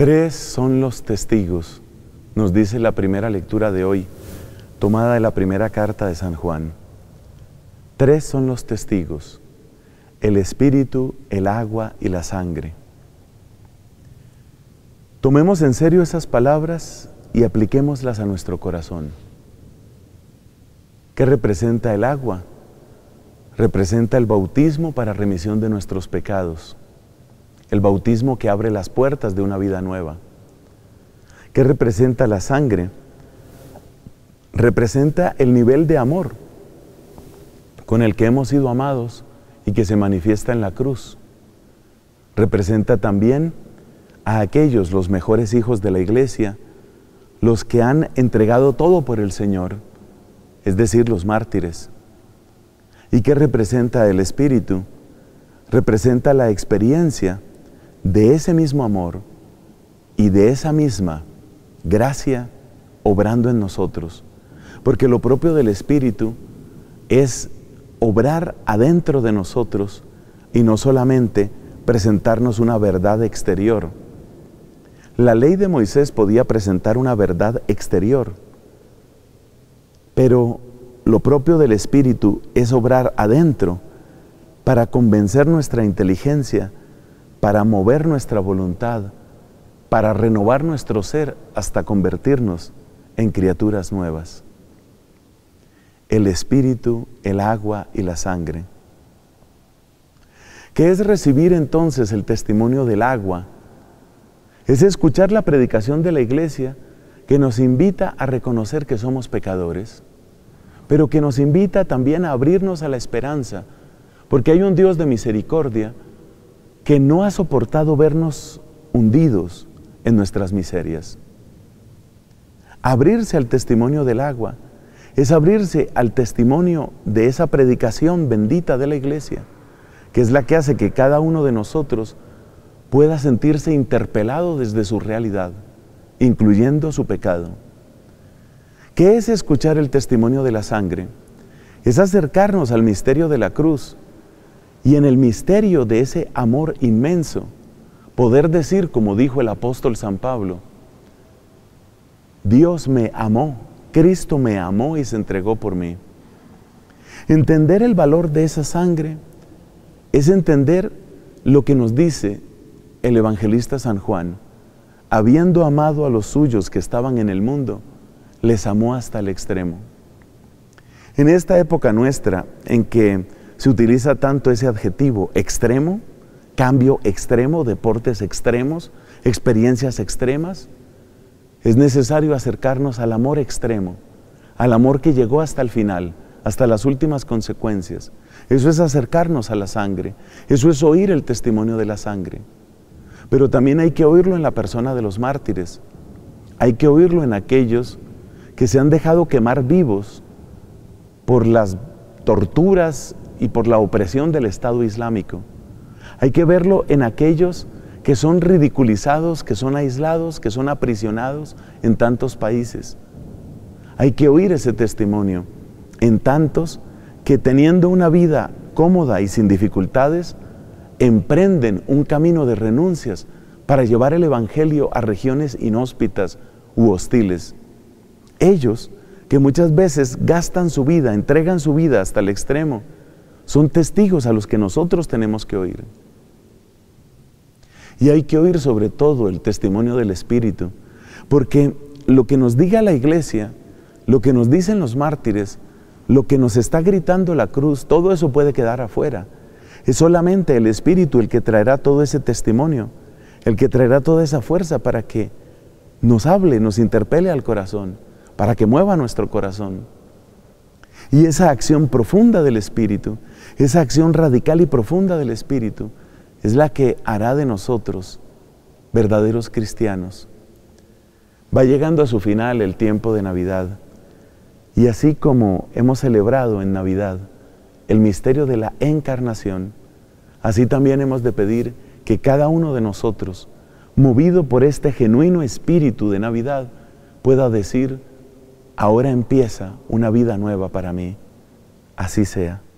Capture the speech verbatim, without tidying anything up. Tres son los testigos, nos dice la primera lectura de hoy, tomada de la primera carta de San Juan. Tres son los testigos, el espíritu, el agua y la sangre. Tomemos en serio esas palabras y apliquémoslas a nuestro corazón. ¿Qué representa el agua? Representa el bautismo para remisión de nuestros pecados. El bautismo que abre las puertas de una vida nueva. ¿Qué representa la sangre? Representa el nivel de amor con el que hemos sido amados y que se manifiesta en la cruz. Representa también a aquellos, los mejores hijos de la Iglesia, los que han entregado todo por el Señor, es decir, los mártires. ¿Y qué representa el Espíritu? Representa la experiencia de ese mismo amor y de esa misma gracia obrando en nosotros. Porque lo propio del Espíritu es obrar adentro de nosotros y no solamente presentarnos una verdad exterior. La ley de Moisés podía presentar una verdad exterior, pero lo propio del Espíritu es obrar adentro para convencer nuestra inteligencia, para mover nuestra voluntad, para renovar nuestro ser hasta convertirnos en criaturas nuevas. El Espíritu, el agua y la sangre. ¿Qué es recibir entonces el testimonio del agua? Es escuchar la predicación de la Iglesia que nos invita a reconocer que somos pecadores, pero que nos invita también a abrirnos a la esperanza, porque hay un Dios de misericordia que no ha soportado vernos hundidos en nuestras miserias. Abrirse al testimonio del agua es abrirse al testimonio de esa predicación bendita de la Iglesia, que es la que hace que cada uno de nosotros pueda sentirse interpelado desde su realidad, incluyendo su pecado. ¿Qué es escuchar el testimonio de la sangre? Es acercarnos al misterio de la cruz y en el misterio de ese amor inmenso, poder decir, como dijo el apóstol San Pablo, Dios me amó, Cristo me amó y se entregó por mí. Entender el valor de esa sangre es entender lo que nos dice el evangelista San Juan. Habiendo amado a los suyos que estaban en el mundo, les amó hasta el extremo. En esta época nuestra, en que se utiliza tanto ese adjetivo extremo, cambio extremo, deportes extremos, experiencias extremas, es necesario acercarnos al amor extremo, al amor que llegó hasta el final, hasta las últimas consecuencias. Eso es acercarnos a la sangre, eso es oír el testimonio de la sangre. Pero también hay que oírlo en la persona de los mártires, hay que oírlo en aquellos que se han dejado quemar vivos por las torturas y por la opresión del Estado Islámico. Hay que verlo en aquellos que son ridiculizados, que son aislados, que son aprisionados en tantos países. Hay que oír ese testimonio en tantos que, teniendo una vida cómoda y sin dificultades, emprenden un camino de renuncias para llevar el Evangelio a regiones inhóspitas u hostiles. Ellos, que muchas veces gastan su vida, entregan su vida hasta el extremo, son testigos a los que nosotros tenemos que oír. Y hay que oír sobre todo el testimonio del Espíritu, porque lo que nos diga la Iglesia, lo que nos dicen los mártires, lo que nos está gritando la cruz, todo eso puede quedar afuera. Es solamente el Espíritu el que traerá todo ese testimonio, el que traerá toda esa fuerza para que nos hable, nos interpele al corazón, para que mueva nuestro corazón. Y esa acción profunda del Espíritu, esa acción radical y profunda del Espíritu, es la que hará de nosotros verdaderos cristianos. Va llegando a su final el tiempo de Navidad, y así como hemos celebrado en Navidad el misterio de la encarnación, así también hemos de pedir que cada uno de nosotros, movido por este genuino espíritu de Navidad, pueda decir: ahora empieza una vida nueva para mí. Así sea.